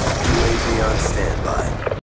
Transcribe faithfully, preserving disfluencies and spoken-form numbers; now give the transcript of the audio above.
U A V on standby.